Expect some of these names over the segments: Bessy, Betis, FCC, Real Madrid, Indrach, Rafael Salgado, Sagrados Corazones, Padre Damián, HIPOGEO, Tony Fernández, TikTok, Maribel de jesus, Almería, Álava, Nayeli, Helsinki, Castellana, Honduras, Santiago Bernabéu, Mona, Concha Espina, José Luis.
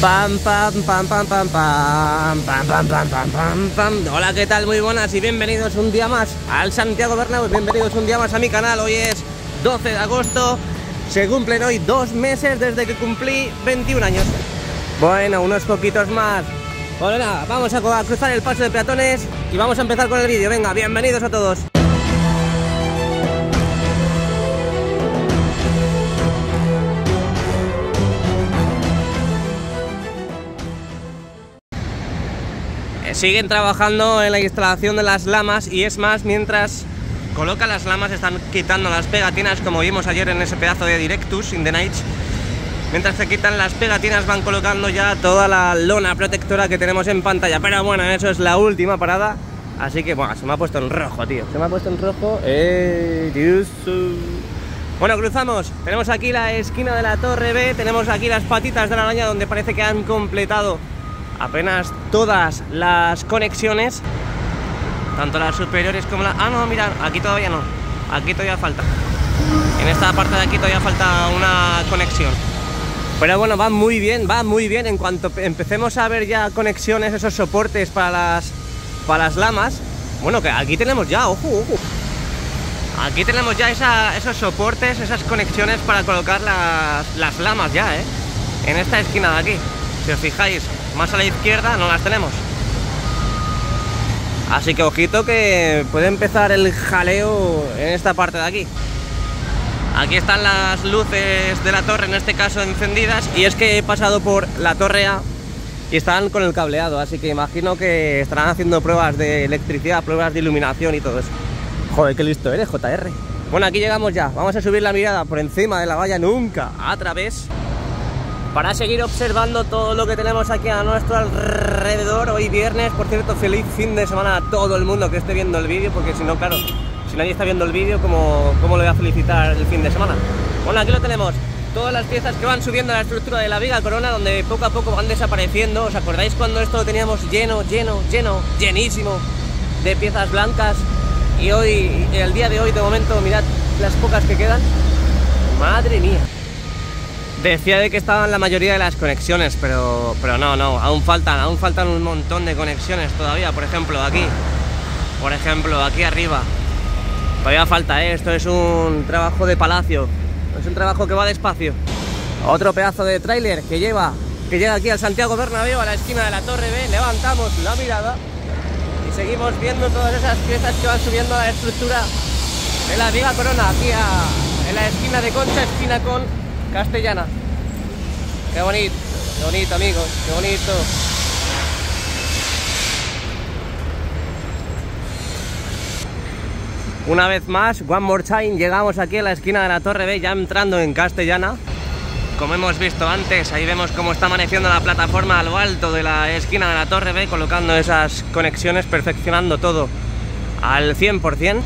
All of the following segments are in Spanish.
Pam, pam, pam, pam, pam, pam, pam, pam, pam, pam, pam, pam. Hola, ¿qué tal? Muy buenas y bienvenidos un día más al Santiago Bernabéu. Bienvenidos un día más a mi canal. Hoy es 12 de agosto. Se cumplen hoy 2 meses desde que cumplí 21 años. Bueno, unos poquitos más. Bueno, nada, vamos a cruzar el paso de peatones y vamos a empezar con el vídeo. Venga, bienvenidos a todos. Siguen trabajando en la instalación de las lamas y es más, mientras colocan las lamas están quitando las pegatinas, como vimos ayer en ese pedazo de Directus in the Nights. Mientras se quitan las pegatinas van colocando ya toda la lona protectora que tenemos en pantalla. Pero bueno, eso es la última parada. Así que bueno, se me ha puesto en rojo, tío. Se me ha puesto en rojo. Dios. Bueno, cruzamos. Tenemos aquí la esquina de la Torre B. Tenemos aquí las patitas de la araña donde parece que han completado apenas todas las conexiones, tanto las superiores como las... Ah, no, mirad, aquí todavía no. Aquí todavía falta. En esta parte de aquí todavía falta una conexión. Pero bueno, va muy bien, va muy bien. En cuanto empecemos a ver ya conexiones, esos soportes para las lamas. Bueno, que aquí tenemos ya, ojo, ojo. Aquí tenemos ya esos soportes, esas conexiones para colocar las lamas ya, ¿eh? En esta esquina de aquí, si os fijáis. Más a la izquierda no las tenemos. Así que ojito que puede empezar el jaleo en esta parte de aquí. Aquí están las luces de la torre, en este caso encendidas. Y es que he pasado por la Torre A y están con el cableado. Así que imagino que estarán haciendo pruebas de electricidad, pruebas de iluminación y todo eso. Joder, qué listo eres, JR. Bueno, aquí llegamos ya. Vamos a subir la mirada por encima de la valla nunca a través, para seguir observando todo lo que tenemos aquí a nuestro alrededor. Hoy viernes, por cierto, feliz fin de semana a todo el mundo que esté viendo el vídeo, porque si no, claro, si nadie está viendo el vídeo, ¿cómo lo voy a felicitar el fin de semana? Bueno, aquí lo tenemos, todas las piezas que van subiendo a la estructura de la viga corona, donde poco a poco van desapareciendo. ¿Os acordáis cuando esto lo teníamos lleno, lleno, lleno, llenísimo de piezas blancas? Y hoy, el día de hoy, de momento, mirad las pocas que quedan. ¡Madre mía! Decía de que estaban la mayoría de las conexiones, pero no, aún faltan un montón de conexiones todavía. Por ejemplo, aquí arriba todavía falta, ¿eh? Esto es un trabajo de palacio, es un trabajo que va despacio. Otro pedazo de tráiler que llega aquí al Santiago Bernabéu, a la esquina de la Torre B. Levantamos la mirada y seguimos viendo todas esas piezas que van subiendo a la estructura de la viga corona, aquí en la esquina de Concha Espina con Castellana. Qué bonito amigos, qué bonito. Una vez más, one more time, llegamos aquí a la esquina de la Torre B, ya entrando en Castellana. Como hemos visto antes, ahí vemos cómo está amaneciendo la plataforma a lo alto de la esquina de la Torre B, colocando esas conexiones, perfeccionando todo al 100%.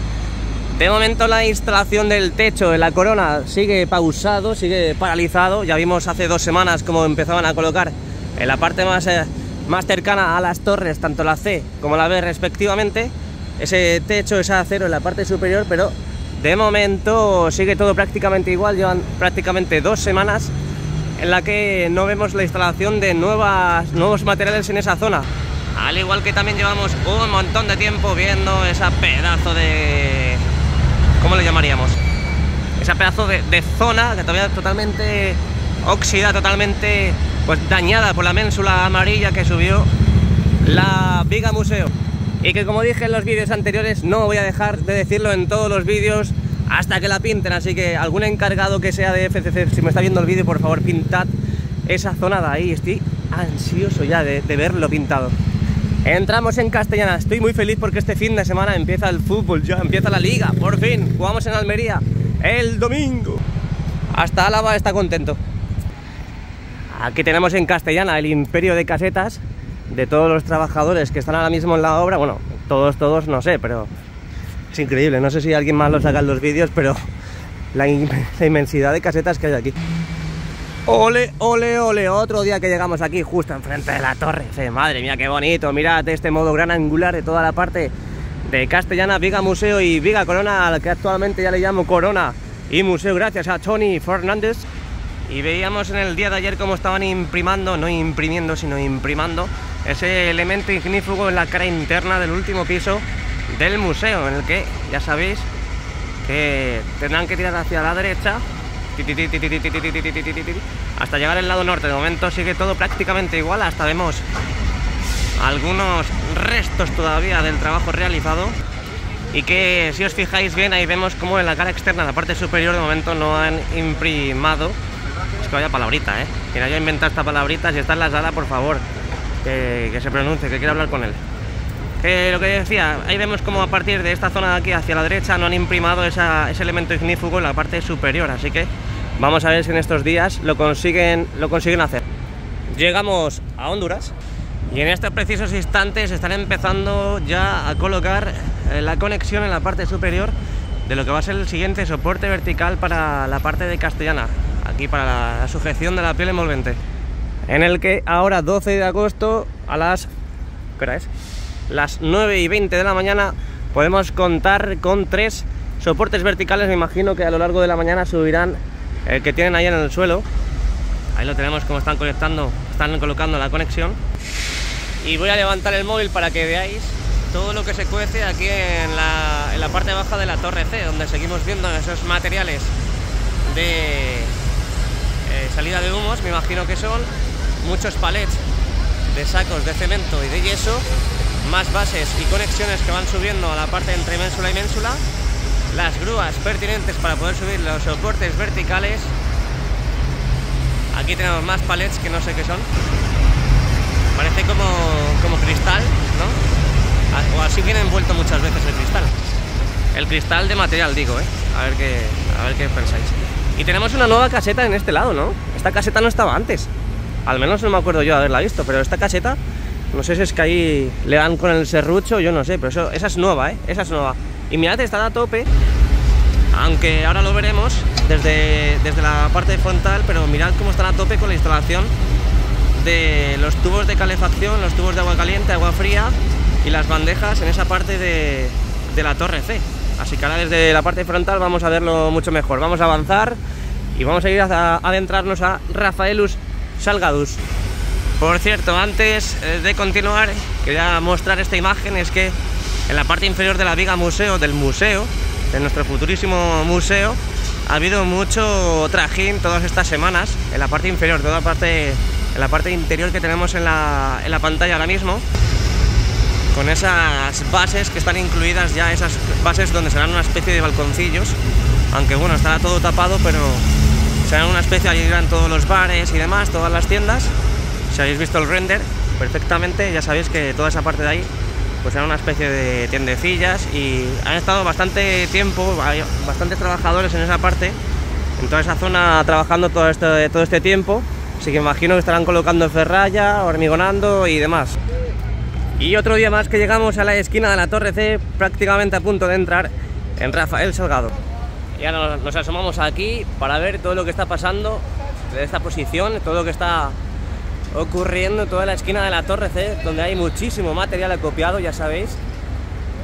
De momento la instalación del techo de la corona sigue pausado, sigue paralizado. Ya vimos hace 2 semanas cómo empezaban a colocar en la parte más cercana a las torres, tanto la C como la B respectivamente, ese techo, ese acero en la parte superior, pero de momento sigue todo prácticamente igual. Llevan prácticamente 2 semanas en la que no vemos la instalación de nuevos materiales en esa zona. Al igual que también llevamos un montón de tiempo viendo esa pedazo de... ¿Cómo le llamaríamos? Esa pedazo de zona que todavía totalmente oxidada, totalmente pues dañada por la ménsula amarilla que subió la viga museo. Y que, como dije en los vídeos anteriores, no voy a dejar de decirlo en todos los vídeos hasta que la pinten. Así que algún encargado que sea de FCC, si me está viendo el vídeo, por favor pintad esa zona de ahí. Estoy ansioso ya de verlo pintado. Entramos en Castellana, estoy muy feliz porque este fin de semana empieza el fútbol, ya empieza la liga, por fin, jugamos en Almería el domingo. Hasta Álava está contento. Aquí tenemos en Castellana el imperio de casetas de todos los trabajadores que están ahora mismo en la obra. Bueno, todos, no sé, pero es increíble, no sé si alguien más lo saca en los vídeos, pero la inmensidad de casetas que hay aquí. Ole, ole, ole, otro día que llegamos aquí justo enfrente de la torre. Sí, madre mía, qué bonito. Mirad este modo gran angular de toda la parte de Castellana, viga museo y viga corona, al que actualmente ya le llamo corona y museo gracias a Tony Fernández. y veíamos en el día de ayer cómo estaban imprimando, no imprimiendo, sino imprimando ese elemento ignífugo en la cara interna del último piso del museo, en el que ya sabéis que tendrán que tirar hacia la derecha hasta llegar al lado norte. De momento sigue todo prácticamente igual, hasta vemos algunos restos todavía del trabajo realizado. Y que si os fijáis bien, ahí vemos como en la cara externa, en la parte superior, de momento no han imprimado. Es que vaya palabrita, ¿eh? Quien haya inventado esta palabrita, si está en la sala, por favor, que se pronuncie, que quiero hablar con él. Lo que decía, ahí vemos como a partir de esta zona de aquí hacia la derecha no han imprimado ese elemento ignífugo en la parte superior. Así que vamos a ver si en estos días lo consiguen hacer. Llegamos a Honduras y en estos precisos instantes están empezando ya a colocar la conexión en la parte superior de lo que va a ser el siguiente soporte vertical para la parte de Castellana, aquí para la sujeción de la piel envolvente, en el que ahora 12 de agosto a las, ¿qué hora es?, las 9:20 de la mañana podemos contar con 3 soportes verticales. Me imagino que a lo largo de la mañana subirán el que tienen ahí en el suelo. Ahí lo tenemos como están conectando, están colocando la conexión. Y voy a levantar el móvil para que veáis todo lo que se cuece aquí en la parte baja de la torre C, donde seguimos viendo esos materiales de salida de humos. Me imagino que son muchos palets de sacos de cemento y de yeso, más bases y conexiones que van subiendo a la parte entre ménsula y ménsula, las grúas pertinentes para poder subir los soportes verticales. Aquí tenemos más palets que no sé qué son, parece como cristal, ¿no? O así viene envuelto muchas veces el cristal. El cristal de material, digo, ¿eh? A ver qué pensáis. Y tenemos una nueva caseta en este lado, ¿no? Esta caseta no estaba antes. Al menos no me acuerdo yo de haberla visto, pero esta caseta, no sé si es que ahí le dan con el serrucho, yo no sé, pero esa es nueva, ¿eh? Esa es nueva. Y mirad, está a tope, aunque ahora lo veremos desde la parte frontal, pero mirad cómo están a tope con la instalación de los tubos de calefacción, los tubos de agua caliente, agua fría, y las bandejas en esa parte de la torre C. Así que ahora desde la parte frontal vamos a verlo mucho mejor. Vamos a avanzar y vamos a ir a adentrarnos a Rafael Salgado. Por cierto, antes de continuar quería mostrar esta imagen. Es que en la parte inferior de la viga museo, del museo, de nuestro futurísimo museo, ha habido mucho trajín todas estas semanas. En la parte inferior, toda parte, en la parte interior que tenemos en la pantalla ahora mismo, con esas bases que están incluidas ya, esas bases donde serán una especie de balconcillos, aunque bueno, estará todo tapado, pero serán una especie, allí irán todos los bares y demás, todas las tiendas. Si habéis visto el render perfectamente, ya sabéis que toda esa parte de ahí pues será una especie de tiendecillas, y han estado bastante tiempo, hay bastantes trabajadores en esa parte, en toda esa zona, trabajando todo este tiempo, así que imagino que estarán colocando ferralla, hormigonando y demás. Y otro día más que llegamos a la esquina de la Torre C, prácticamente a punto de entrar en Rafael Salgado. Y ahora nos asomamos aquí para ver todo lo que está pasando de esta posición, todo lo que está ocurriendo, toda la esquina de la Torre C, donde hay muchísimo material acopiado, ya sabéis,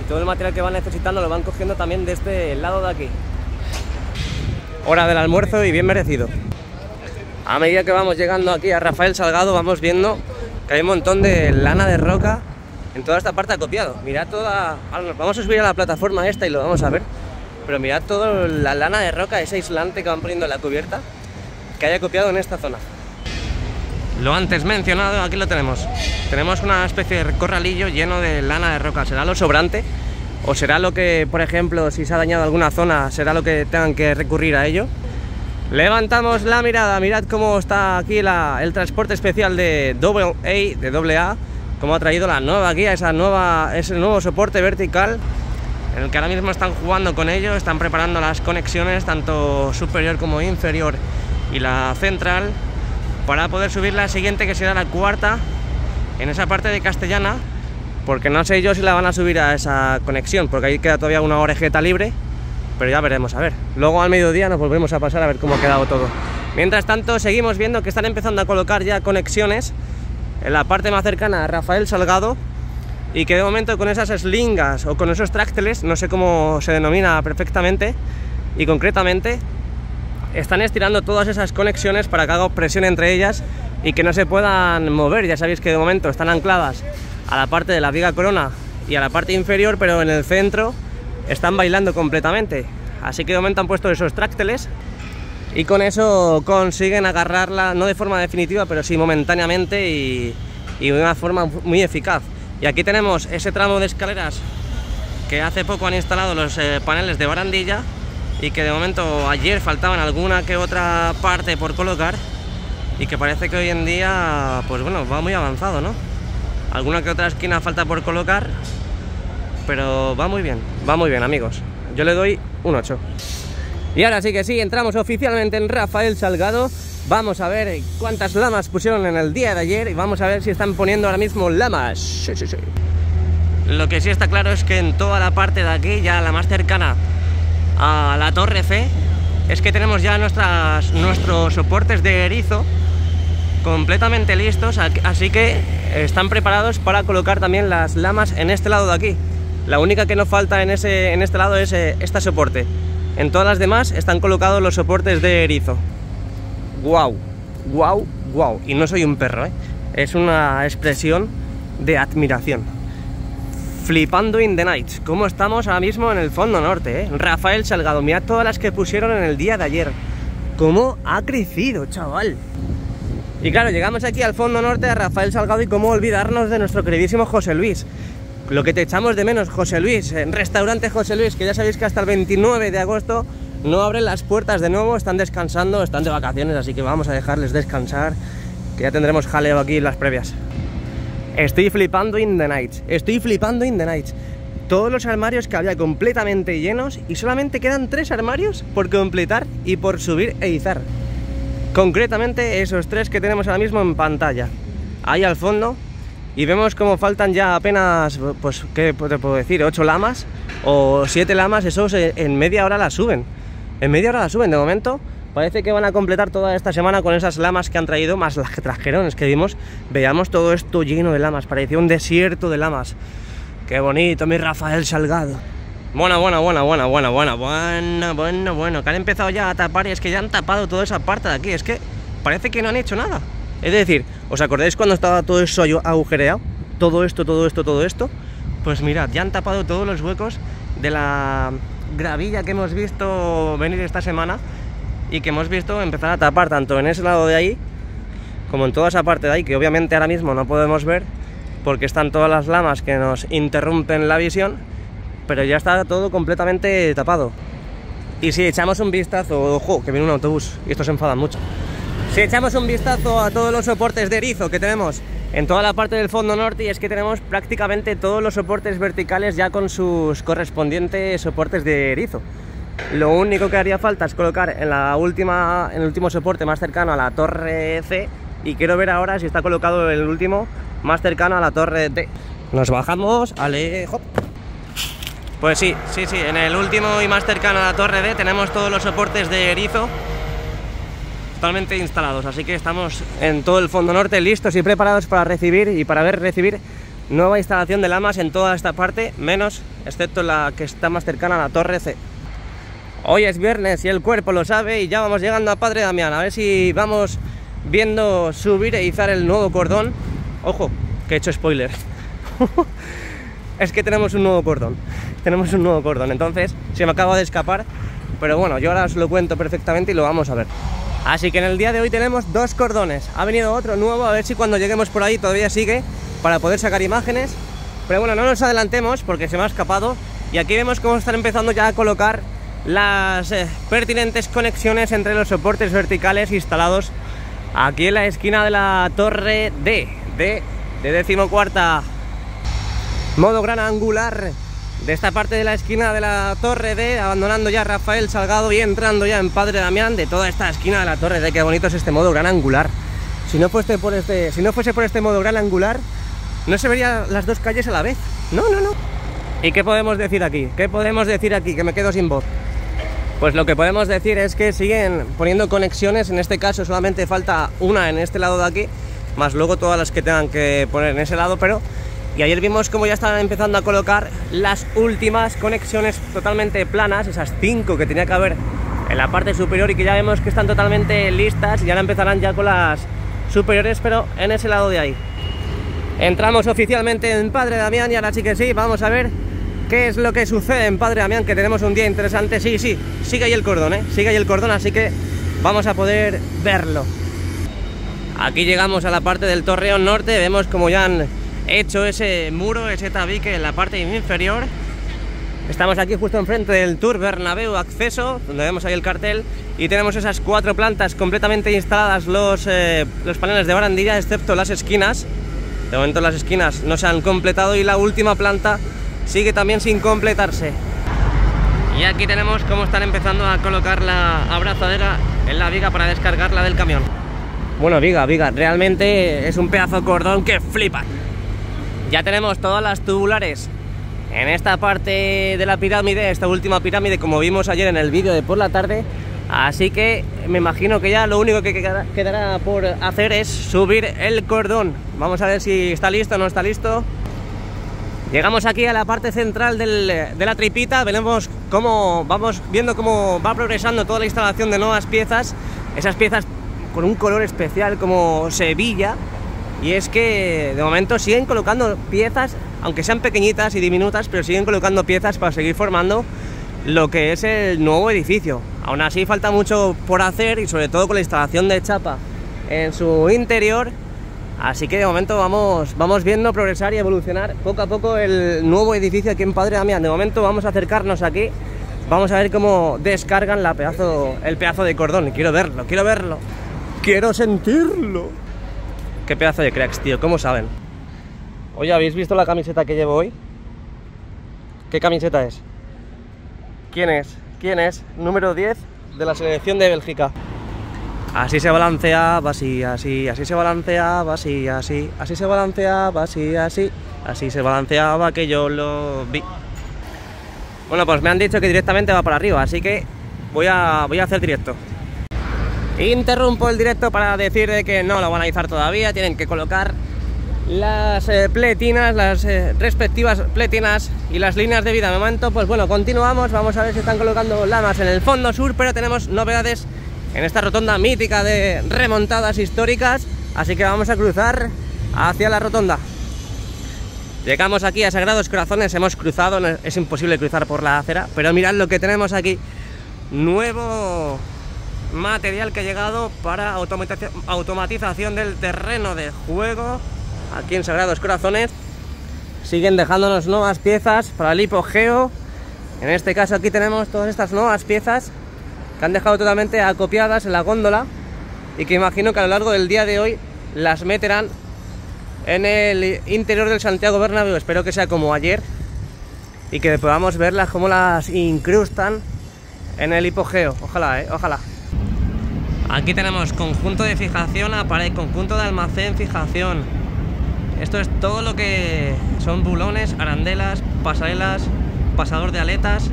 y todo el material que van necesitando lo van cogiendo también de este lado de aquí. Hora del almuerzo y bien merecido. A medida que vamos llegando aquí a Rafael Salgado, vamos viendo que hay un montón de lana de roca en toda esta parte acopiado. Mirad toda... Ahora nos vamos a subir a la plataforma esta y lo vamos a ver, pero mirad toda la lana de roca, ese aislante que van poniendo en la cubierta, que haya copiado en esta zona. Lo antes mencionado, aquí lo tenemos. Tenemos una especie de corralillo lleno de lana de roca. ¿Será lo sobrante? ¿O será lo que, por ejemplo, si se ha dañado alguna zona, será lo que tengan que recurrir a ello? Levantamos la mirada, mirad cómo está aquí el transporte especial de AA, como ha traído la nueva guía, ese nuevo soporte vertical, en el que ahora mismo están jugando con ello, están preparando las conexiones, tanto superior como inferior, y la central, para poder subir la siguiente, que será la cuarta, en esa parte de Castellana, porque no sé yo si la van a subir a esa conexión, porque ahí queda todavía una orejeta libre, pero ya veremos, a ver. Luego al mediodía nos volvemos a pasar a ver cómo ha quedado todo. Mientras tanto, seguimos viendo que están empezando a colocar ya conexiones en la parte más cercana a Rafael Salgado, y que de momento con esas eslingas o con esos trácteles, no sé cómo se denomina perfectamente y concretamente, están estirando todas esas conexiones para que haga presión entre ellas y que no se puedan mover. Ya sabéis que de momento están ancladas a la parte de la viga corona y a la parte inferior, pero en el centro están bailando completamente. Así que de momento han puesto esos trácteles y con eso consiguen agarrarla, no de forma definitiva, pero sí momentáneamente y de una forma muy eficaz. Y aquí tenemos ese tramo de escaleras que hace poco han instalado los paneles de barandilla y que de momento ayer faltaban alguna que otra parte por colocar y que parece que hoy en día, pues bueno, va muy avanzado, ¿no? Alguna que otra esquina falta por colocar, pero va muy bien, amigos. Yo le doy un 8. Y ahora sí que sí, entramos oficialmente en Rafael Salgado. Vamos a ver cuántas lamas pusieron en el día de ayer y vamos a ver si están poniendo ahora mismo lamas. Sí, sí, sí. Lo que sí está claro es que en toda la parte de aquí, ya la más cercana a la Torre F, es que tenemos ya nuestros soportes de erizo completamente listos, así que están preparados para colocar también las lamas en este lado de aquí. La única que no falta en este lado es este soporte. En todas las demás están colocados los soportes de erizo. ¡Guau! ¡Guau! ¡Guau! Y no soy un perro, ¿eh? Es una expresión de admiración. Flipando in the night. ¿Cómo estamos ahora mismo en el fondo norte, ¿eh? Rafael Salgado, mirad todas las que pusieron en el día de ayer. ¿Cómo ha crecido, chaval? Y claro, llegamos aquí al fondo norte a Rafael Salgado y cómo olvidarnos de nuestro queridísimo José Luis. Lo que te echamos de menos, José Luis, en Restaurante José Luis, que ya sabéis que hasta el 29 de agosto no abren las puertas de nuevo, están descansando, están de vacaciones, así que vamos a dejarles descansar, que ya tendremos jaleo aquí en las previas. Estoy flipando in the night, estoy flipando in the night. Todos los armarios que había completamente llenos y solamente quedan 3 armarios por completar y por subir e izar. Concretamente esos 3 que tenemos ahora mismo en pantalla. Ahí al fondo. Y vemos como faltan ya apenas, pues, ¿qué te puedo decir? 8 lamas o 7 lamas, esos en media hora las suben. En media hora las suben, de momento parece que van a completar toda esta semana con esas lamas que han traído, más las que trajeron, es que vimos, veíamos todo esto lleno de lamas, parecía un desierto de lamas. ¡Qué bonito, mi Rafael Salgado! Bueno, que han empezado ya a tapar y es que ya han tapado toda esa parte de aquí, es que parece que no han hecho nada. Es decir, ¿os acordáis cuando estaba todo eso agujereado? Todo esto. Pues mirad, ya han tapado todos los huecos de la gravilla que hemos visto venir esta semana y que hemos visto empezar a tapar tanto en ese lado de ahí como en toda esa parte de ahí, que obviamente ahora mismo no podemos ver porque están todas las lamas que nos interrumpen la visión, pero ya está todo completamente tapado. Y si echamos un vistazo, ojo, que viene un autobús y esto se enfada mucho. Si echamos un vistazo a todos los soportes de erizo que tenemos en toda la parte del fondo norte, y es que tenemos prácticamente todos los soportes verticales ya con sus correspondientes soportes de erizo. Lo único que haría falta es colocar en el último soporte más cercano a la torre C, y quiero ver ahora si está colocado el último más cercano a la torre D. Nos bajamos, ale, hop. Pues sí, en el último y más cercano a la torre D tenemos todos los soportes de erizo totalmente instalados, así que estamos en todo el fondo norte listos y preparados para recibir y para ver recibir nueva instalación de lamas en toda esta parte, menos, excepto la que está más cercana a la torre C. Hoy es viernes y el cuerpo lo sabe y ya vamos llegando a Padre Damián, a ver si vamos viendo subir e izar el nuevo cordón. Ojo, que he hecho spoiler. Es que tenemos un nuevo cordón, entonces se me acaba de escapar, pero bueno, yo ahora os lo cuento perfectamente y lo vamos a ver. Así que en el día de hoy tenemos 2 cordones, ha venido otro nuevo, a ver si cuando lleguemos por ahí todavía sigue, para poder sacar imágenes. Pero bueno, no nos adelantemos porque se me ha escapado. Y aquí vemos cómo están empezando ya a colocar las pertinentes conexiones entre los soportes verticales instalados aquí en la esquina de la torre D, de 14ª. Modo gran angular de esta parte de la esquina de la torre D, abandonando ya Rafael Salgado y entrando ya en Padre Damián de toda esta esquina de la torre D. Qué bonito es este modo gran angular. Si no fuese por este modo gran angular, no se verían las 2 calles a la vez. No. ¿Y qué podemos decir aquí? Que me quedo sin voz. Pues lo que podemos decir es que siguen poniendo conexiones, en este caso solamente falta una en este lado de aquí, más luego todas las que tengan que poner en ese lado, pero... Y ayer vimos cómo ya estaban empezando a colocar las últimas conexiones totalmente planas, esas 5 que tenía que haber en la parte superior, y que ya vemos que están totalmente listas y ahora empezarán ya con las superiores, pero en ese lado de ahí. Entramos oficialmente en Padre Damián y ahora sí que sí, vamos a ver qué es lo que sucede en Padre Damián, que tenemos un día interesante. Sí, sí, sigue ahí el cordón, sigue ahí el cordón, así que vamos a poder verlo. Aquí llegamos a la parte del torreón norte, vemos como ya han hecho ese muro, ese tabique en la parte inferior. Estamos aquí justo enfrente del Tour Bernabéu acceso, donde vemos ahí el cartel, y tenemos esas cuatro plantas completamente instaladas, los paneles de barandilla, excepto las esquinas. De momento las esquinas no se han completado y la última planta sigue también sin completarse. Y aquí tenemos cómo están empezando a colocar la abrazadera en la viga para descargarla del camión. Bueno, viga, realmente es un pedazo de cordón que flipa. Ya tenemos todas las tubulares en esta parte de la pirámide, esta última pirámide, como vimos ayer en el vídeo de por la tarde. Así que me imagino que ya lo único que quedará por hacer es subir el cordón. Vamos a ver si está listo o no está listo. Llegamos aquí a la parte central de la tripita. Veremos cómo vamos viendo cómo va progresando toda la instalación de nuevas piezas. Esas piezas con un color especial como Sevilla. Y es que de momento siguen colocando piezas, aunque sean pequeñitas y diminutas, pero siguen colocando piezas para seguir formando lo que es el nuevo edificio. Aún así falta mucho por hacer, y sobre todo con la instalación de chapa en su interior. Así que de momento vamos viendo progresar y evolucionar poco a poco el nuevo edificio aquí en Padre Damián. De momento vamos a acercarnos aquí, vamos a ver cómo descargan el pedazo de cordón. Quiero verlo, quiero sentirlo. Qué pedazo de cracks, tío, ¿cómo saben? Oye, ¿habéis visto la camiseta que llevo hoy? ¿Qué camiseta es? ¿Quién es? Número 10 de la selección de Bélgica. Así se balanceaba, así se balanceaba, así se balanceaba, así se balanceaba, que yo lo vi. Bueno, pues me han dicho que directamente va para arriba, así que voy a hacer directo. Interrumpo el directo para decir de que no lo van a izar todavía, tienen que colocar las pletinas, las respectivas pletinas y las líneas de vida. De momento, pues bueno, continuamos, vamos a ver si están colocando lamas en el fondo sur, pero tenemos novedades en esta rotonda mítica de remontadas históricas, así que vamos a cruzar hacia la rotonda. Llegamos aquí a Sagrados Corazones, hemos cruzado, es imposible cruzar por la acera, pero mirad lo que tenemos aquí, nuevo material que ha llegado para automatización del terreno de juego aquí en Sagrados Corazones. Siguen dejándonos nuevas piezas para el HIPOGEO. En este caso aquí tenemos todas estas nuevas piezas que han dejado totalmente acopiadas en la góndola y que imagino que a lo largo del día de hoy las meterán en el interior del Santiago Bernabéu. Espero que sea como ayer y que podamos verlas como las incrustan en el HIPOGEO. Ojalá, ojalá. Aquí tenemos conjunto de fijación a pared, conjunto de almacén, fijación. Esto es todo lo que son bulones, arandelas, pasarelas, pasador de aletas.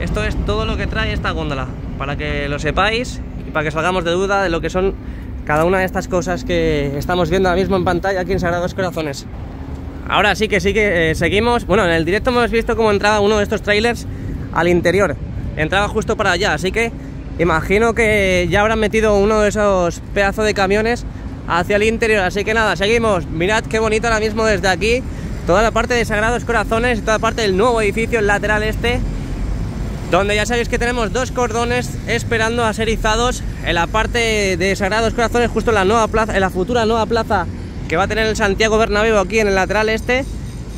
Esto es todo lo que trae esta góndola, para que lo sepáis y para que salgamos de duda de lo que son cada una de estas cosas que estamos viendo ahora mismo en pantalla aquí en Sagrados Corazones. Ahora sí que seguimos. Bueno, en el directo hemos visto cómo entraba uno de estos trailers al interior. Entraba justo para allá, así que imagino que ya habrán metido uno de esos pedazos de camiones hacia el interior, así que nada, seguimos. Mirad qué bonito ahora mismo desde aquí toda la parte de Sagrados Corazones y toda la parte del nuevo edificio, el lateral este, donde ya sabéis que tenemos dos cordones esperando a ser izados en la parte de Sagrados Corazones, justo en la nueva plaza, en la futura nueva plaza que va a tener el Santiago Bernabéu aquí en el lateral este,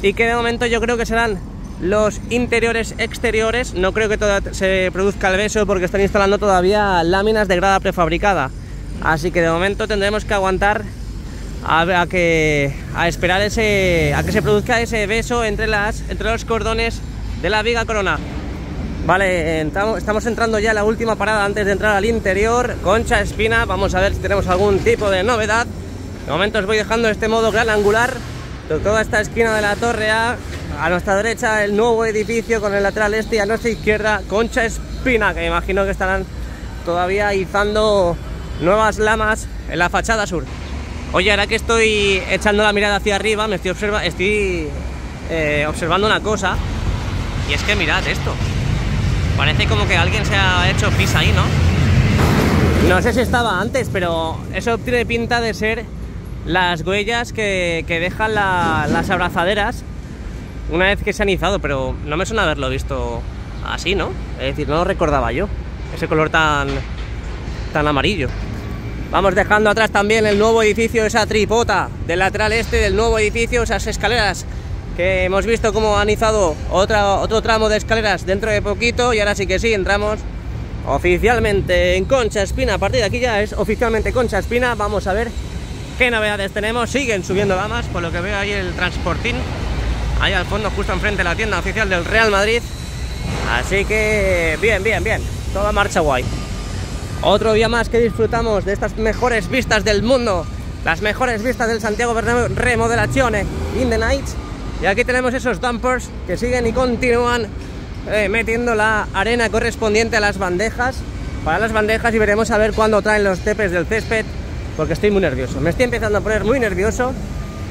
y que de momento yo creo que serán los interiores exteriores. No creo que todo se produzca el beso porque están instalando todavía láminas de grada prefabricada, así que de momento tendremos que aguantar a esperar a que se produzca ese beso entre los cordones de la viga corona. Vale, estamos entrando ya en la última parada antes de entrar al interior, Concha Espina. Vamos a ver si tenemos algún tipo de novedad. De momento os voy dejando este modo gran angular de toda esta esquina de la torre A. A nuestra derecha el nuevo edificio con el lateral este, y a nuestra izquierda Concha Espina, que me imagino que estarán todavía izando nuevas lamas en la fachada sur. Oye, ahora que estoy echando la mirada hacia arriba, me estoy observando una cosa, y es que mirad esto. Parece como que alguien se ha hecho pis ahí, ¿no? No sé si estaba antes, pero eso tiene pinta de ser las huellas que dejan las abrazaderas una vez que se han izado, pero no me suena haberlo visto así, ¿no? Es decir, no lo recordaba yo, ese color tan amarillo. Vamos dejando atrás también el nuevo edificio, esa tripota del lateral este del nuevo edificio, esas escaleras que hemos visto cómo han izado otro tramo de escaleras dentro de poquito. Y ahora sí que sí, entramos oficialmente en Concha Espina. A partir de aquí ya es oficialmente Concha Espina. Vamos a ver qué novedades tenemos. Siguen subiendo damas, por lo que veo ahí el transportín, ahí al fondo, justo enfrente de la tienda oficial del Real Madrid. Así que bien, bien, bien, toda marcha guay. Otro día más que disfrutamos de estas mejores vistas del mundo, las mejores vistas del Santiago Bernabéu, remodelaciones in the night. Y aquí tenemos esos dumpers que siguen y continúan metiendo la arena correspondiente a las bandejas, para las bandejas, y veremos a ver cuándo traen los tepes del césped, porque estoy muy nervioso, me estoy empezando a poner muy nervioso,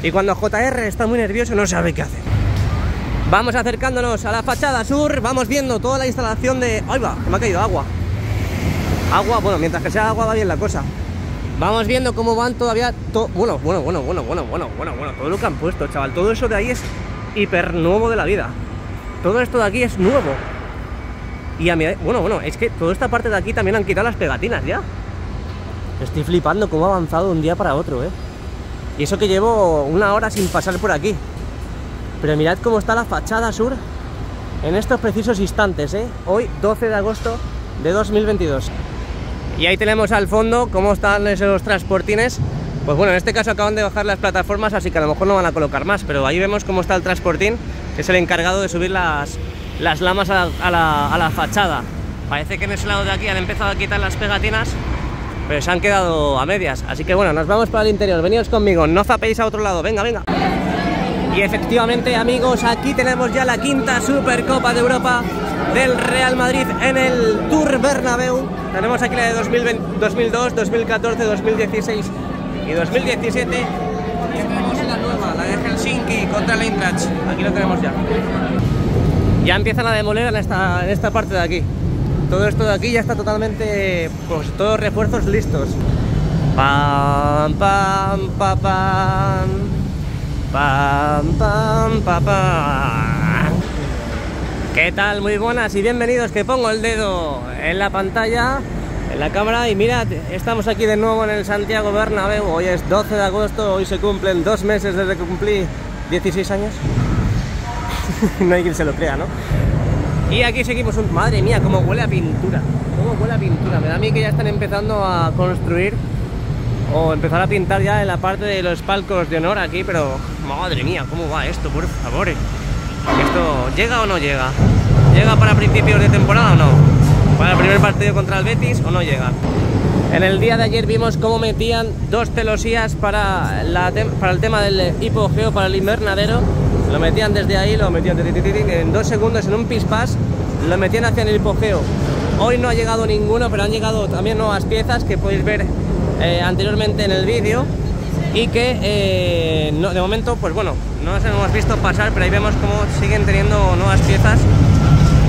y cuando JR está muy nervioso no sabe qué hacer. Vamos acercándonos a la fachada sur, vamos viendo toda la instalación de... ¡Ay, va! Me ha caído agua. Agua, bueno, mientras que sea agua va bien la cosa. Vamos viendo cómo van todavía... Bueno, todo lo que han puesto, chaval, todo eso de ahí es hiper nuevo de la vida. Todo esto de aquí es nuevo. Y a mí, bueno, es que toda esta parte de aquí también han quitado las pegatinas ya. Estoy flipando cómo ha avanzado un día para otro, ¿eh? Y eso que llevo una hora sin pasar por aquí. Pero mirad cómo está la fachada sur en estos precisos instantes, ¿eh? Hoy, 12 de agosto de 2022. Y ahí tenemos al fondo cómo están esos transportines. Pues bueno, en este caso acaban de bajar las plataformas, así que a lo mejor no van a colocar más, pero ahí vemos cómo está el transportín, que es el encargado de subir las lamas a la fachada. Parece que en ese lado de aquí han empezado a quitar las pegatinas, pero se han quedado a medias. Así que bueno, nos vamos para el interior, veníos conmigo, no zapéis a otro lado, venga, venga. Y efectivamente, amigos, aquí tenemos ya la quinta Supercopa de Europa del Real Madrid en el Tour Bernabéu. Tenemos aquí la de 2020, 2002, 2014, 2016 y 2017. Y tenemos la nueva, la de Helsinki contra el Indrach. Aquí lo tenemos ya. Ya empiezan a demoler en esta parte de aquí. Todo esto de aquí ya está totalmente, pues todos refuerzos listos. Pam, pam, pam, pam. Pam, pam, pam, pam. ¿Qué tal? Muy buenas y bienvenidos, que pongo el dedo en la pantalla, en la cámara, y mirad, estamos aquí de nuevo en el Santiago Bernabéu. Hoy es 12 de agosto, hoy se cumplen 2 meses desde que cumplí 16 años. No hay quien se lo crea, ¿no? Y aquí seguimos un... Madre mía, cómo huele a pintura. Cómo huele a pintura. Me da a mí que ya están empezando a construir o empezar a pintar ya en la parte de los palcos de honor aquí, pero... Madre mía, cómo va esto, por favor. ¿Esto llega o no llega? ¿Llega para principios de temporada o no? ¿Para el primer partido contra el Betis o no llega? En el día de ayer vimos cómo metían 2 celosías para el tema del hipogeo, para el invernadero. Lo metían desde ahí, lo metían en 2 segundos, en un pispás, lo metían hacia el hipogeo. Hoy no ha llegado ninguno, pero han llegado también nuevas piezas que podéis ver anteriormente en el vídeo. Y que no, de momento, pues bueno, no las hemos visto pasar, pero ahí vemos cómo siguen teniendo nuevas piezas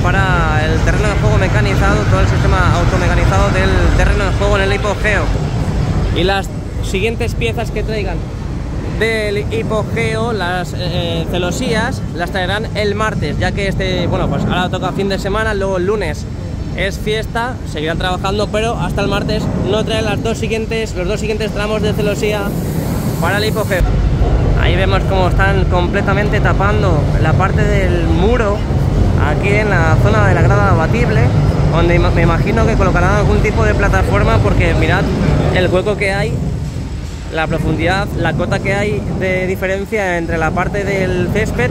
para el terreno de juego mecanizado, todo el sistema automecanizado del terreno de juego en el hipogeo. Y las siguientes piezas que traigan del hipogeo, las celosías, las traerán el martes, ya que este, bueno, pues ahora toca fin de semana, luego el lunes es fiesta, seguirán trabajando, pero hasta el martes no traen los dos siguientes tramos de celosía para el hipogeo. Ahí vemos cómo están completamente tapando la parte del muro aquí en la zona de la grada abatible, donde me imagino que colocarán algún tipo de plataforma, porque mirad el hueco que hay, la profundidad, la cota que hay de diferencia entre la parte del césped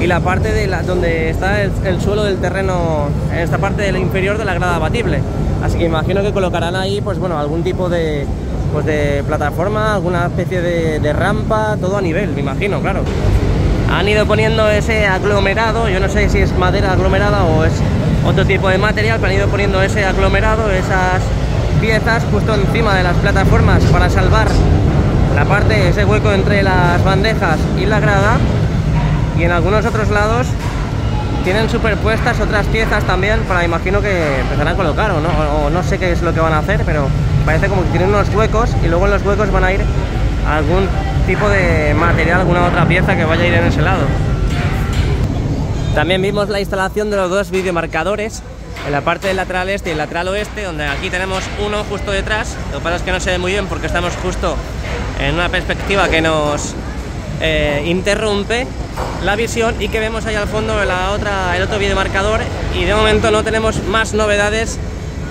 y la parte de donde está el suelo del terreno, en esta parte del inferior de la grada abatible. Así que imagino que colocarán ahí, pues bueno, algún tipo de, pues de plataforma, alguna especie de rampa, todo a nivel, me imagino, claro. Han ido poniendo ese aglomerado, yo no sé si es madera aglomerada o es otro tipo de material, pero han ido poniendo ese aglomerado, esas piezas justo encima de las plataformas para salvar la parte, ese hueco entre las bandejas y la grada. Y en algunos otros lados Tienen superpuestas otras piezas también para, imagino que empezarán a colocar o no sé qué es lo que van a hacer, pero parece como que tienen unos huecos y luego en los huecos van a ir algún tipo de material, alguna otra pieza que vaya a ir en ese lado. También vimos la instalación de los dos videomarcadores en la parte del lateral este y el lateral oeste, donde aquí tenemos uno justo detrás. Lo que pasa es que no se ve muy bien porque estamos justo en una perspectiva que nos interrumpe la visión, y que vemos ahí al fondo el otro videomarcador, y de momento no tenemos más novedades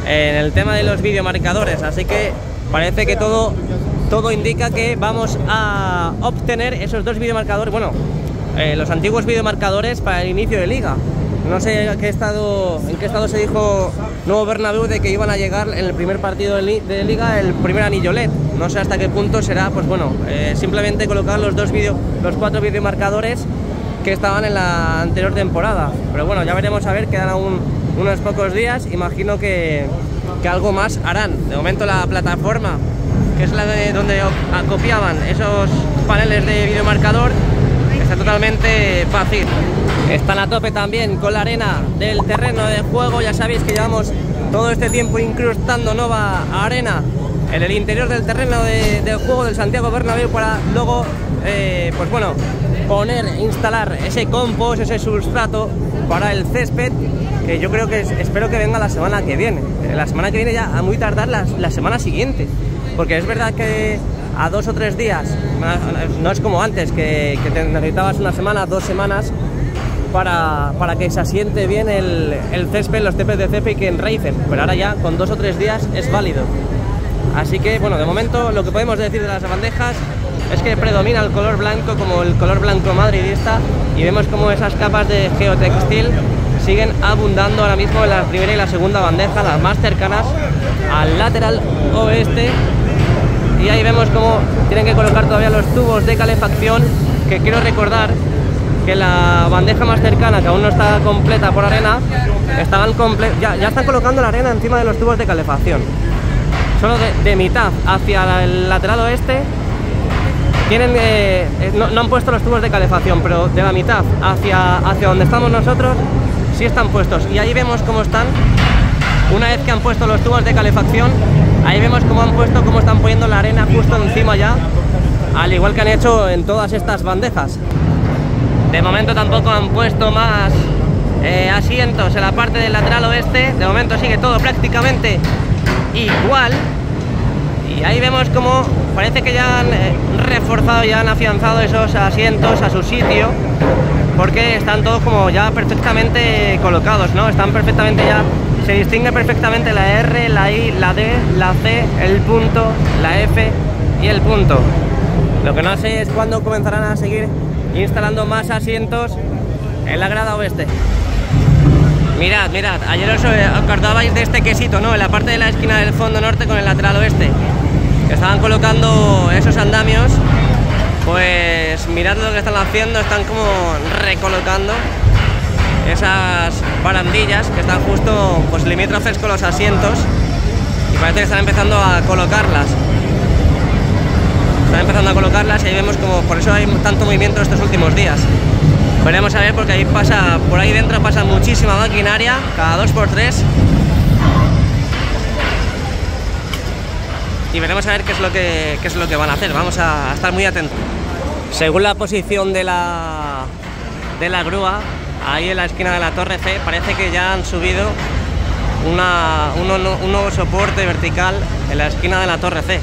en el tema de los videomarcadores, así que parece que todo indica que vamos a obtener esos dos videomarcadores, bueno, los antiguos videomarcadores para el inicio de liga. No sé en qué estado se dijo Nuevo Bernabéu de que iban a llegar en el primer partido de liga el primer anillo LED. No sé hasta qué punto será, pues bueno, simplemente colocar los cuatro videomarcadores que estaban en la anterior temporada. Pero bueno, ya veremos, a ver, quedan aún unos pocos días. Imagino que algo más harán. De momento la plataforma, que es la de donde copiaban esos paneles de videomarcador, está totalmente vacío. Están a tope también con la arena del terreno de juego. Ya sabéis que llevamos todo este tiempo incrustando nueva arena en el interior del terreno de juego del Santiago Bernabéu, para luego pues bueno, instalar ese compost, ese sustrato para el césped, que yo creo que espero que venga la semana que viene. La semana que viene ya, a muy tardar la semana siguiente, porque es verdad que a 2 o 3 días, no es como antes, que te necesitabas una semana, 2 semanas para que se asiente bien el césped, los tepes de césped, y que enraicen, pero ahora ya con 2 o 3 días es válido. Así que bueno, de momento lo que podemos decir de las bandejas es que predomina el color blanco, como el color blanco madridista, y vemos como esas capas de geotextil siguen abundando ahora mismo en la primera y la segunda bandeja, las más cercanas al lateral oeste. Y ahí vemos cómo tienen que colocar todavía los tubos de calefacción, que quiero recordar que la bandeja más cercana, que aún no está completa por arena, ya están colocando la arena encima de los tubos de calefacción. Solo de mitad hacia el lateral oeste no han puesto los tubos de calefacción, pero de la mitad hacia donde estamos nosotros sí están puestos. Y ahí vemos cómo están, una vez que han puesto los tubos de calefacción, ahí vemos cómo están poniendo la arena justo encima ya, al igual que han hecho en todas estas bandejas. De momento tampoco han puesto más asientos en la parte del lateral oeste. De momento sigue todo prácticamente igual. Y ahí vemos cómo parece que ya han reforzado, ya han afianzado esos asientos a su sitio, porque están todos como ya perfectamente colocados, ¿no? Están perfectamente ya. Se distingue perfectamente la R, la I, la D, la C, el punto, la F y el punto. Lo que no sé es cuándo comenzarán a seguir instalando más asientos en la grada oeste. Mirad, mirad, ayer os acordabais de este quesito, ¿no? En la parte de la esquina del fondo norte con el lateral oeste, que estaban colocando esos andamios. Pues mirad lo que están haciendo, están como recolocando esas barandillas que están justo, pues, limítrofes con los asientos, y parece que están empezando a colocarlas. Están empezando a colocarlas, y ahí vemos como por eso hay tanto movimiento estos últimos días. Veremos a ver, porque ahí pasa, por ahí dentro pasa muchísima maquinaria, cada 2 por 3. Y veremos a ver qué es lo que van a hacer. Vamos a estar muy atentos. Según la posición de la grúa, ahí en la esquina de la torre C parece que ya han subido un nuevo soporte vertical en la esquina de la torre C.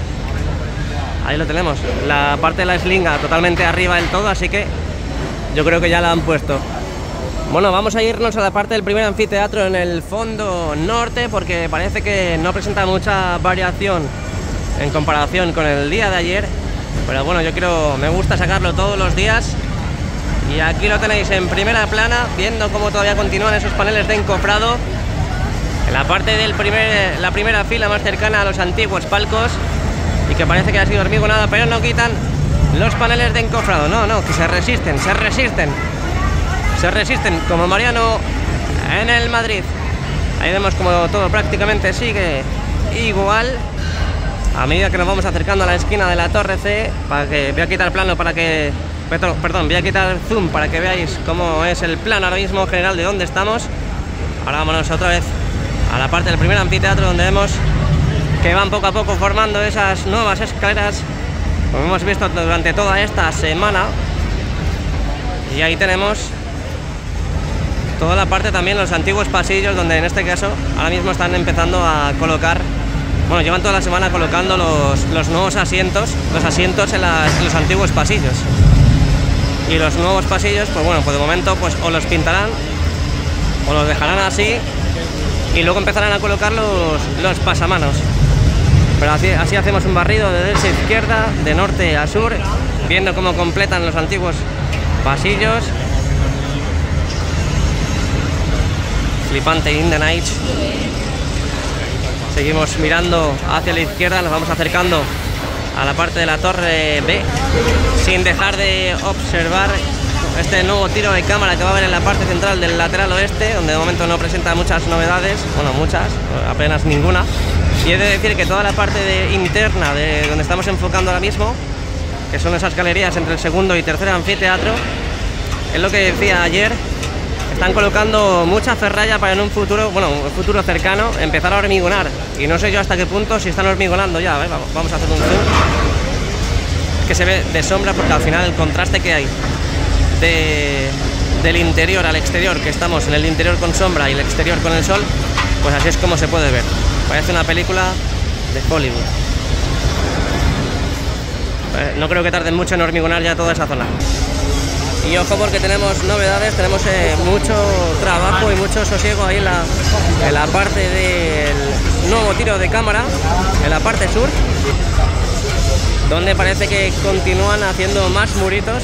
Ahí lo tenemos, la parte de la eslinga totalmente arriba del todo, así que yo creo que ya la han puesto. Bueno, vamos a irnos a la parte del primer anfiteatro en el fondo norte, porque parece que no presenta mucha variación en comparación con el día de ayer. Pero bueno, me gusta sacarlo todos los días. Y aquí lo tenéis en primera plana, viendo cómo todavía continúan esos paneles de encofrado. En la parte de la primera fila más cercana a los antiguos palcos, y que parece que ha sido hormigonada, pero no quitan los paneles de encofrado. No, que se resisten, como Mariano en el Madrid. Ahí vemos como todo prácticamente sigue igual. A medida que nos vamos acercando a la esquina de la torre C, voy a quitar plano para que Perdón, voy a quitar el zoom para que veáis cómo es el plan ahora mismo general de dónde estamos. Ahora vámonos otra vez a la parte del primer anfiteatro, donde vemos que van poco a poco formando esas nuevas escaleras, como hemos visto durante toda esta semana. Y ahí tenemos toda la parte también, los antiguos pasillos, donde en este caso ahora mismo están empezando a colocar, bueno, llevan toda la semana colocando los nuevos asientos, los asientos en los antiguos pasillos. Y los nuevos pasillos, pues bueno, pues de momento pues o los pintarán o los dejarán así y luego empezarán a colocar los pasamanos. Pero así hacemos un barrido de derecha a izquierda, de norte a sur, viendo cómo completan los antiguos pasillos. Flipante in the night. Seguimos mirando hacia la izquierda, nos vamos acercando a la parte de la torre B, sin dejar de observar este nuevo tiro de cámara que va a haber en la parte central del lateral oeste, donde de momento no presenta muchas novedades, bueno, muchas, apenas ninguna. Y he de decir que toda la parte interna de donde estamos enfocando ahora mismo, que son esas galerías entre el segundo y tercer anfiteatro, es lo que decía ayer, están colocando mucha ferralla para en un futuro, bueno, un futuro cercano, empezar a hormigonar. Y no sé yo hasta qué punto, si están hormigonando ya, ¿eh? Vamos a hacer un zoom. Es que se ve de sombra porque al final el contraste que hay del interior al exterior, que estamos en el interior con sombra y el exterior con el sol, pues así es como se puede ver. Parece una película de Hollywood. No creo que tarden mucho en hormigonar ya toda esa zona. Y ojo porque tenemos novedades, tenemos mucho trabajo y mucho sosiego ahí en la parte del nuevo tiro de cámara, en la parte sur, donde parece que continúan haciendo más muritos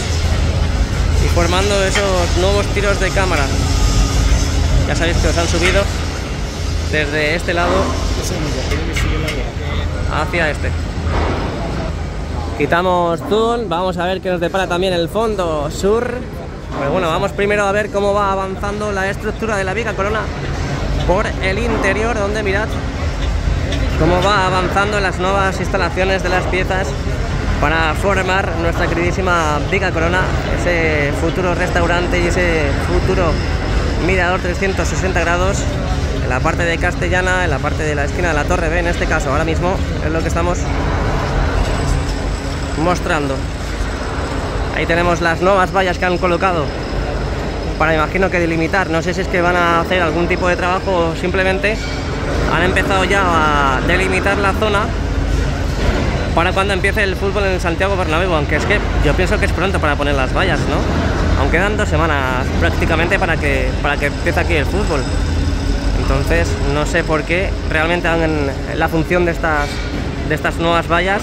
y formando esos nuevos tiros de cámara. Ya sabéis que os han subido desde este lado hacia este. Quitamos zoom, vamos a ver qué nos depara también el fondo sur. Pero bueno, vamos primero a ver cómo va avanzando la estructura de la Vieja Corona por el interior, donde mirad cómo va avanzando las nuevas instalaciones de las piezas para formar nuestra queridísima Vieja Corona, ese futuro restaurante y ese futuro mirador 360 grados en la parte de Castellana, en la parte de la esquina de la Torre B en este caso. Ahora mismo es lo que estamos mostrando. Ahí tenemos las nuevas vallas que han colocado para, imagino que delimitar, no sé si es que van a hacer algún tipo de trabajo o simplemente han empezado ya a delimitar la zona para cuando empiece el fútbol en el Santiago Bernabéu, aunque es que yo pienso que es pronto para poner las vallas, ¿no? Aunque quedan 2 semanas prácticamente para que empiece aquí el fútbol. Entonces no sé por qué realmente hagan la función de estas nuevas vallas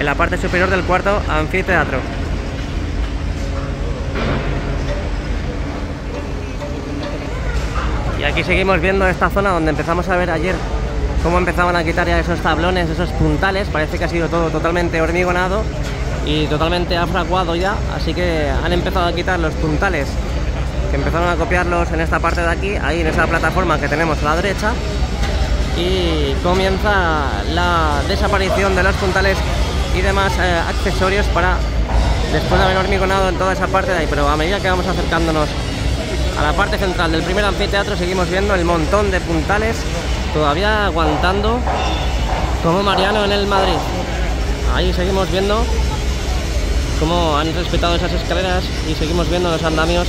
en la parte superior del cuarto anfiteatro. Y aquí seguimos viendo esta zona donde empezamos a ver ayer cómo empezaban a quitar ya esos tablones, esos puntales. Parece que ha sido todo totalmente hormigonado y totalmente afraguado ya, así que han empezado a quitar los puntales que empezaron a copiarlos en esta parte de aquí, ahí en esa plataforma que tenemos a la derecha, y comienza la desaparición de los puntales y demás accesorios para después de haber hormigonado en toda esa parte de ahí. Pero a medida que vamos acercándonos a la parte central del primer anfiteatro seguimos viendo el montón de puntales todavía aguantando como Mariano en el Madrid. Ahí seguimos viendo cómo han respetado esas escaleras y seguimos viendo los andamios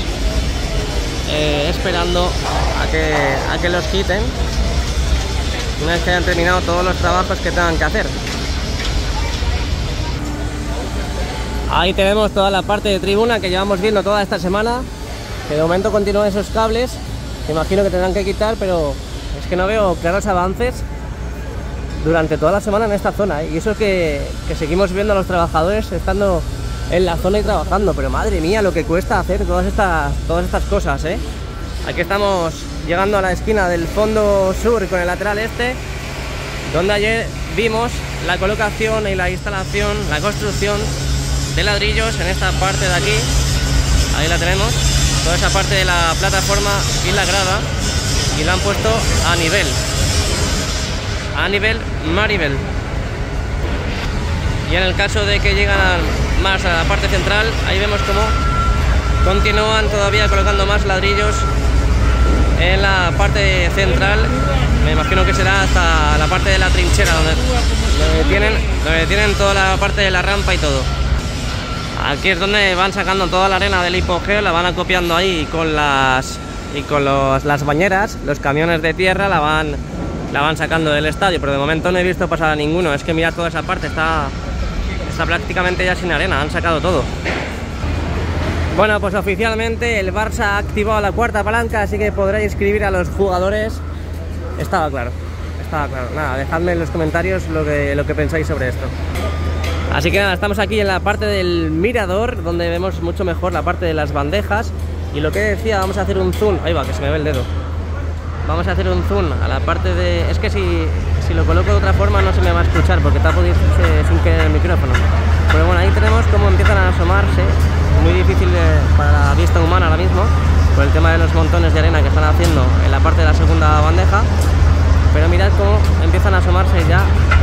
esperando a que los quiten una vez que hayan terminado todos los trabajos que tengan que hacer. Ahí tenemos toda la parte de tribuna que llevamos viendo toda esta semana, que de momento continúan esos cables, que imagino que tendrán que quitar, pero es que no veo claros avances durante toda la semana en esta zona, ¿eh? Y eso que seguimos viendo a los trabajadores estando en la zona y trabajando, pero madre mía lo que cuesta hacer todas estas cosas, ¿eh? Aquí estamos llegando a la esquina del fondo sur con el lateral este, donde ayer vimos la colocación y la instalación, la construcción de ladrillos en esta parte de aquí. Ahí la tenemos, toda esa parte de la plataforma y la grada, y la han puesto a nivel Maribel. Y en el caso de que llegan más a la parte central. Ahí vemos cómo continúan todavía colocando más ladrillos en la parte central. Me imagino que será hasta la parte de la trinchera donde tienen toda la parte de la rampa y todo. Aquí es donde van sacando toda la arena del hipogeo, la van acopiando ahí con las bañeras, los camiones de tierra la van sacando del estadio, pero de momento no he visto pasar a ninguno. Es que mirad, toda esa parte está prácticamente ya sin arena, han sacado todo. Bueno, pues oficialmente el Barça ha activado la cuarta palanca, así que podrá inscribir a los jugadores. Estaba claro. Nada, dejadme en los comentarios lo que pensáis sobre esto. Así que nada, estamos aquí en la parte del mirador, donde vemos mucho mejor la parte de las bandejas. Y lo que decía, vamos a hacer un zoom. Ahí va, que se me ve el dedo. Vamos a hacer un zoom a la parte de... Es que si lo coloco de otra forma no se me va a escuchar, porque tapo sin querer el micrófono. Pero bueno, ahí tenemos cómo empiezan a asomarse. Muy difícil para la vista humana ahora mismo, por el tema de los montones de arena que están haciendo en la parte de la segunda bandeja. Pero mirad cómo empiezan a asomarse ya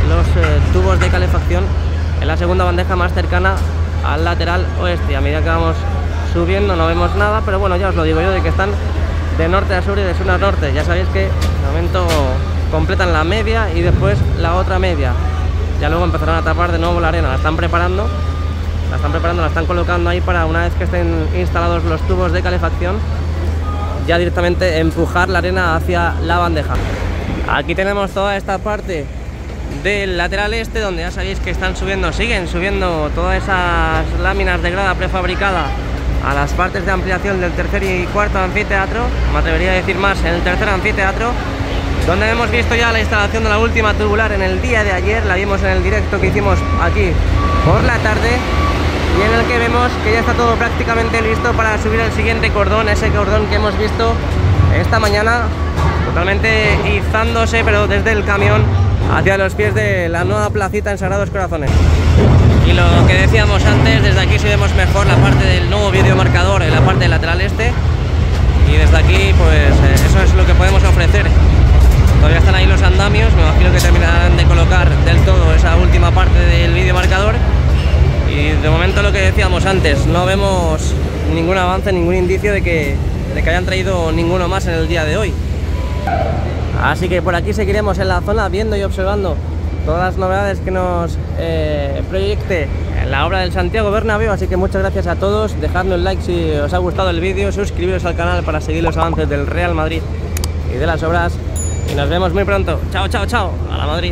los tubos de calefacción en la segunda bandeja más cercana al lateral oeste. A medida que vamos subiendo no vemos nada, pero bueno, ya os lo digo yo de que están de norte a sur y de sur a norte. Ya sabéis que de momento completan la media y después la otra media. Ya luego empezarán a tapar de nuevo la arena. La están colocando ahí para, una vez que estén instalados los tubos de calefacción, ya directamente empujar la arena hacia la bandeja. Aquí tenemos toda esta parte del lateral este, donde ya sabéis que están subiendo, siguen subiendo todas esas láminas de grada prefabricada a las partes de ampliación del tercer y cuarto anfiteatro, me atrevería a decir más, en el tercer anfiteatro, donde hemos visto ya la instalación de la última tubular en el día de ayer, la vimos en el directo que hicimos aquí por la tarde, y en el que vemos que ya está todo prácticamente listo para subir el siguiente cordón, ese cordón que hemos visto esta mañana totalmente izándose, pero desde el camión hacia los pies de la nueva placita en Sagrados Corazones. Y lo que decíamos antes, desde aquí sí vemos mejor la parte del nuevo videomarcador en la parte lateral este, y desde aquí pues eso es lo que podemos ofrecer. Todavía están ahí los andamios, me imagino que terminarán de colocar del todo esa última parte del videomarcador. Y de momento lo que decíamos antes, no vemos ningún avance, ningún indicio de que hayan traído ninguno más en el día de hoy. Así que por aquí seguiremos en la zona viendo y observando todas las novedades que nos proyecte la obra del Santiago Bernabéu. Así que muchas gracias a todos, dejadme un like si os ha gustado el vídeo, suscribiros al canal para seguir los avances del Real Madrid y de las obras. Y nos vemos muy pronto. Chao, chao, chao. A la Madrid.